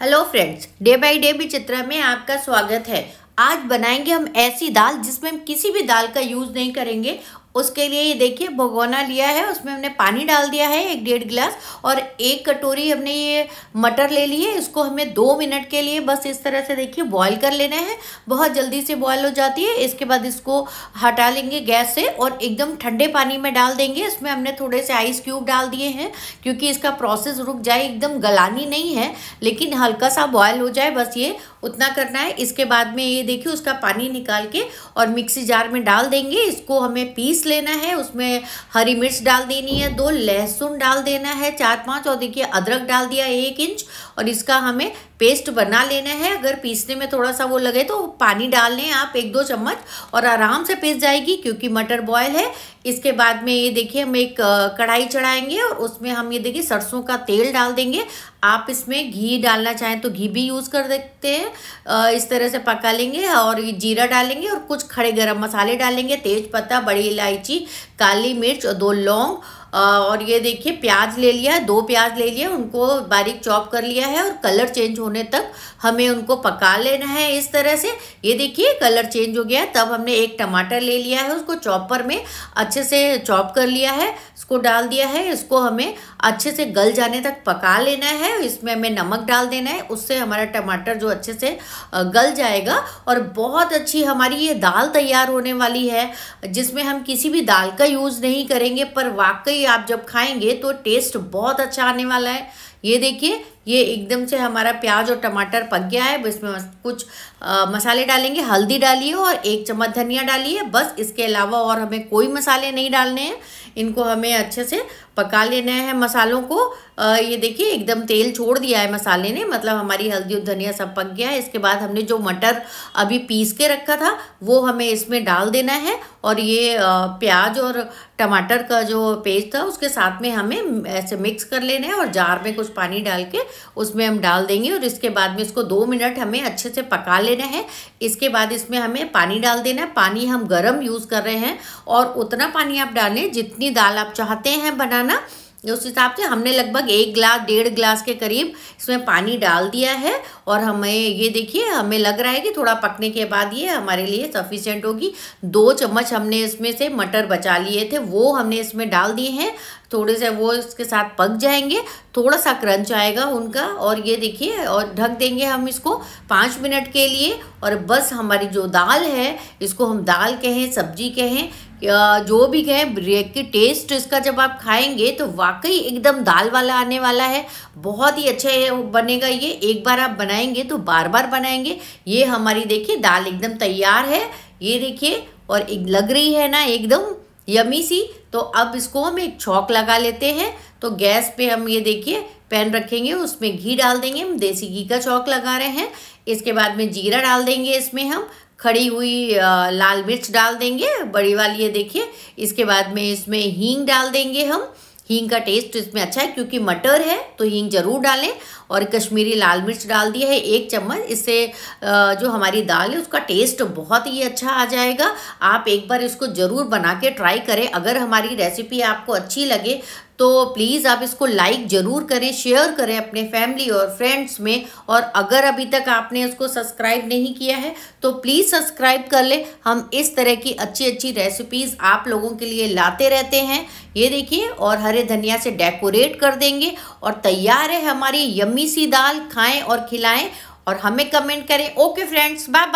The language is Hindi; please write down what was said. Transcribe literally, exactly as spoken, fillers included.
Hello friends, day by day with Chitra में आपका स्वागत है। आज बनाएंगे हम ऐसी दाल जिसमें हम किसी भी दाल का यूज़ नहीं करेंगे। उसके लिए ये देखिए भगोना लिया है, उसमें हमने पानी डाल दिया है एक डेढ़ गिलास और एक कटोरी हमने ये मटर ले ली है। इसको हमें दो मिनट के लिए बस इस तरह से देखिए बॉईल कर लेना है। बहुत जल्दी से बॉईल हो जाती है। इसके बाद इसको हटा लेंगे गैस से और एकदम ठंडे पानी में डाल देंगे। इसमें हमने थोड़े से आइस क्यूब डाल दिए हैं क्योंकि इसका प्रोसेस रुक जाए, एकदम गलानी नहीं है लेकिन हल्का सा बॉयल हो जाए, बस ये उतना करना है। इसके बाद में ये देखिए उसका पानी निकाल के और मिक्सी जार में डाल देंगे। इसको हमें पीस लेना है, उसमें हरी मिर्च डाल देनी है, दो लहसुन डाल देना है चार पांच, और देखिए अदरक डाल दिया एक इंच, और इसका हमें पेस्ट बना लेना है। अगर पीसने में थोड़ा सा वो लगे तो पानी डाल लें आप एक दो चम्मच और आराम से पीस जाएगी क्योंकि मटर बॉयल है। इसके बाद में ये देखिए हम एक कढ़ाई चढ़ाएंगे और उसमें हम ये देखिए सरसों का तेल डाल देंगे। आप इसमें घी डालना चाहें तो घी भी यूज़ कर सकते हैं। इस तरह से पका लेंगे और जीरा डालेंगे और कुछ खड़े गरम मसाले डालेंगे, तेज पत्ता, बड़ी इलायची, काली मिर्च और दो लौंग, और ये देखिए प्याज ले लिया है, दो प्याज ले लिया, उनको बारीक चॉप कर लिया है और कलर चेंज होने तक हमें उनको पका लेना है इस तरह से। ये देखिए कलर चेंज हो गया है, तब हमने एक टमाटर ले लिया है, उसको चॉपर में अच्छे से चॉप कर लिया है, इसको डाल दिया है। इसको हमें अच्छे से गल जाने तक पका लेना है। इसमें हमें नमक डाल देना है, उससे हमारा टमाटर जो अच्छे से गल जाएगा और बहुत अच्छी हमारी ये दाल तैयार होने वाली है जिसमें हम किसी भी दाल का यूज़ नहीं करेंगे, पर वाकई आप जब खाएंगे तो टेस्ट बहुत अच्छा आने वाला है। ये देखिए ये एकदम से हमारा प्याज और टमाटर पक गया है। इसमें कुछ आ, मसाले डालेंगे, हल्दी डालिए और एक चम्मच धनिया डालिए, बस। इसके अलावा और हमें कोई मसाले नहीं डालने हैं। इनको हमें अच्छे से पका लेना है मसालों को। आ, ये देखिए एकदम तेल छोड़ दिया है मसाले ने, मतलब हमारी हल्दी और धनिया सब पक गया है। इसके बाद हमने जो मटर अभी पीस के रखा था वो हमें इसमें डाल देना है और ये आ, प्याज और टमाटर का जो पेस्ट था उसके साथ में हमें ऐसे मिक्स कर लेना है और जार में कुछ पानी डाल के उसमें हम डाल देंगे। और इसके बाद में इसको दो मिनट हमें अच्छे से पका लेना है। इसके बाद इसमें हमें पानी डाल देना है। पानी हम गरम यूज़ कर रहे हैं और उतना पानी आप डालें जितनी दाल आप चाहते हैं बनाना, उस हिसाब से। हमने लगभग एक गिलास डेढ़ गिलास के करीब इसमें पानी डाल दिया है और हमें ये देखिए हमें लग रहा है कि थोड़ा पकने के बाद ये हमारे लिए सफिशेंट होगी। दो चम्मच हमने इसमें से मटर बचा लिए थे, वो हमने इसमें डाल दिए हैं। थोड़े से वो इसके साथ पक जाएंगे, थोड़ा सा क्रंच आएगा उनका। और ये देखिए और ढक देंगे हम इसको पाँच मिनट के लिए और बस हमारी जो दाल है, इसको हम दाल कहें, सब्जी कहें, जो भी कहें, ब्रेक की टेस्ट इसका जब आप खाएंगे तो वाकई एकदम दाल वाला आने वाला है। बहुत ही अच्छा बनेगा ये। एक बार आप बनाएंगे तो बार बार बनाएंगे। ये हमारी देखिए दाल एकदम तैयार है, ये देखिए, और लग रही है ना एकदम यमी सी। तो अब इसको हम एक छौंक लगा लेते हैं। तो गैस पे हम ये देखिए पैन रखेंगे, उसमें घी डाल देंगे, हम देसी घी का छौंक लगा रहे हैं। इसके बाद में जीरा डाल देंगे, इसमें हम खड़ी हुई लाल मिर्च डाल देंगे, बड़ी वाली, ये देखिए। इसके बाद में इसमें हींग डाल देंगे हम। हींग का टेस्ट इसमें अच्छा है क्योंकि मटर है तो हींग ज़रूर डालें। और कश्मीरी लाल मिर्च डाल दी है एक चम्मच, इससे जो हमारी दाल है उसका टेस्ट बहुत ही अच्छा आ जाएगा। आप एक बार इसको ज़रूर बना के ट्राई करें। अगर हमारी रेसिपी आपको अच्छी लगे तो प्लीज़ आप इसको लाइक ज़रूर करें, शेयर करें अपने फैमिली और फ्रेंड्स में। और अगर अभी तक आपने इसको सब्सक्राइब नहीं किया है तो प्लीज़ सब्सक्राइब कर लें। हम इस तरह की अच्छी अच्छी रेसिपीज़ आप लोगों के लिए लाते रहते हैं। ये देखिए और हरे धनिया से डेकोरेट कर देंगे और तैयार है हमारी यम्मी सी दाल। खाएं और खिलाएं और हमें कमेंट करें। Okay friends, bye bye.